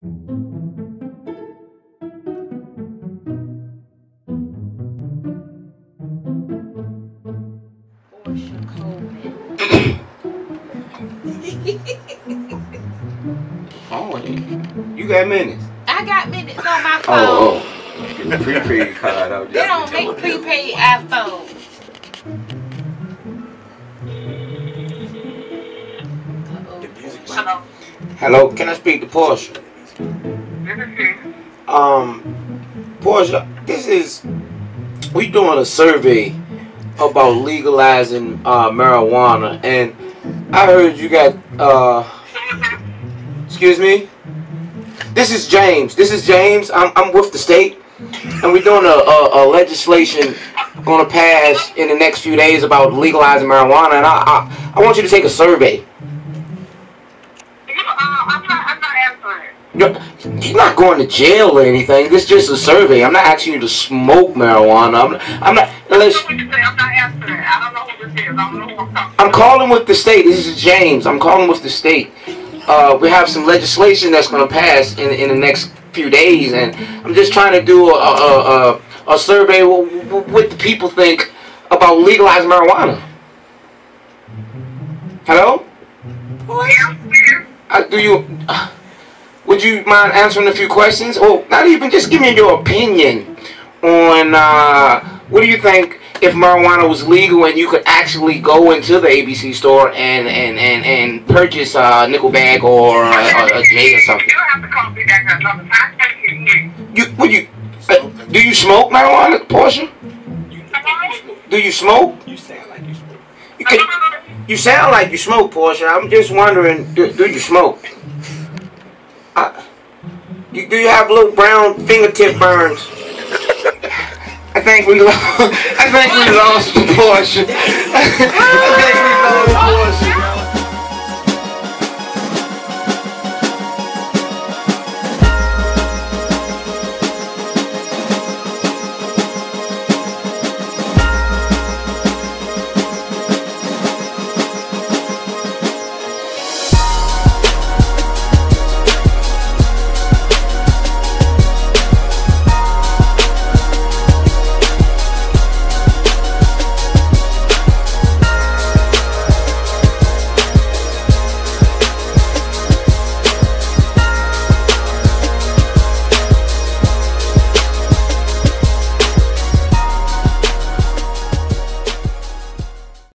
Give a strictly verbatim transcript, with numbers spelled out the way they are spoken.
Portia Coleman. Phone? You got minutes? I got minutes on my phone. Oh, oh. Get the prepaid card out. They don't make prepaid iPhones. Hello. Hello, can I speak to Portia? This is she. Um, Portia, this is, we doing a survey about legalizing uh, marijuana, and I heard you got, uh, excuse me? This is James, this is James, I'm, I'm with the state, and we're doing a, a, a legislation going to pass in the next few days about legalizing marijuana, and I, I, I want you to take a survey. You're not going to jail or anything. This is just a survey. I'm not asking you to smoke marijuana. I'm not. I'm not. Unless, I don't know what you're saying. I'm not answering. I don't know who this is. I don't know who I'm talking to. I'm calling with the state. This is James. I'm calling with the state. Uh, we have some legislation that's going to pass in in the next few days, and I'm just trying to do a a, a, a survey of what the people think about legalizing marijuana. Hello? Yeah, I do you. Uh, Would you mind answering a few questions? Or not even, just give me your opinion on uh, what do you think if marijuana was legal and you could actually go into the A B C store and and, and, and purchase a nickel bag or a, a J or something? You'll have to call me back another time. I can't hear you. You, would you uh, do you smoke marijuana, Portia? Do you smoke? You sound like you smoke. You, can, you sound like you smoke, Portia. I'm just wondering, do, do you smoke? I, you, do you have little brown fingertip burns? I think we lost. I think we lost Portia. I think we lost Portia.